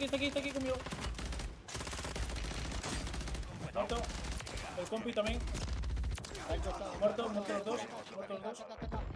Está aquí conmigo. Muerto. El compi también. Muerto los dos.